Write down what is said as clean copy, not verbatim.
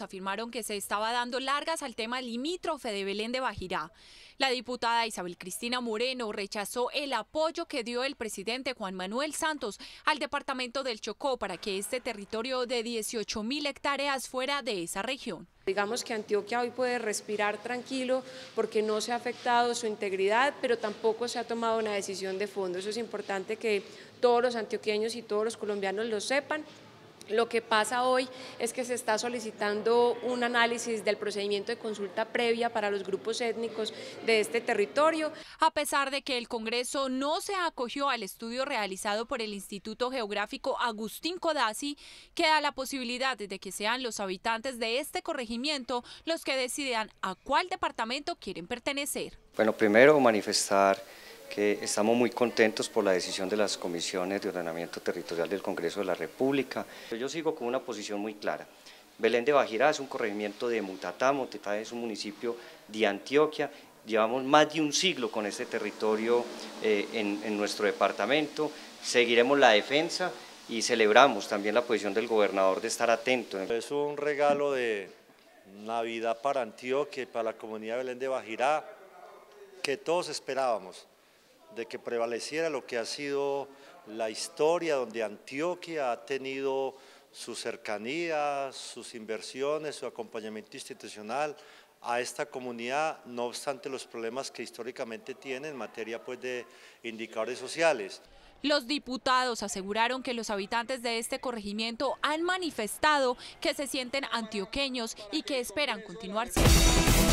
afirmaron que se estaba dando largas al tema limítrofe de Belén de Bajirá. La diputada Isabel Cristina Moreno rechazó el apoyo que dio el presidente Juan Manuel Santos al departamento del Chocó para que este territorio de 18.000 hectáreas fuera de esa región. Digamos que Antioquia hoy puede respirar tranquilo porque no se ha afectado su integridad, pero tampoco se ha tomado una decisión de fondo. Eso es importante que todos los antioqueños y todos los colombianos lo sepan. Lo que pasa hoy es que se está solicitando un análisis del procedimiento de consulta previa para los grupos étnicos de este territorio. A pesar de que el Congreso no se acogió al estudio realizado por el Instituto Geográfico Agustín Codazzi, queda la posibilidad de que sean los habitantes de este corregimiento los que decidan a cuál departamento quieren pertenecer. Bueno, primero manifestar que estamos muy contentos por la decisión de las comisiones de ordenamiento territorial del Congreso de la República. Yo sigo con una posición muy clara. Belén de Bajirá es un corregimiento de Mutatá, Mutatá es un municipio de Antioquia. Llevamos más de un siglo con este territorio en nuestro departamento. Seguiremos la defensa y celebramos también la posición del gobernador de estar atento. Es un regalo de Navidad para Antioquia y para la comunidad de Belén de Bajirá que todos esperábamos, de que prevaleciera lo que ha sido la historia, donde Antioquia ha tenido su cercanía, sus inversiones, su acompañamiento institucional a esta comunidad, no obstante los problemas que históricamente tiene en materia pues, de indicadores sociales. Los diputados aseguraron que los habitantes de este corregimiento han manifestado que se sienten antioqueños y que esperan continuar siendo.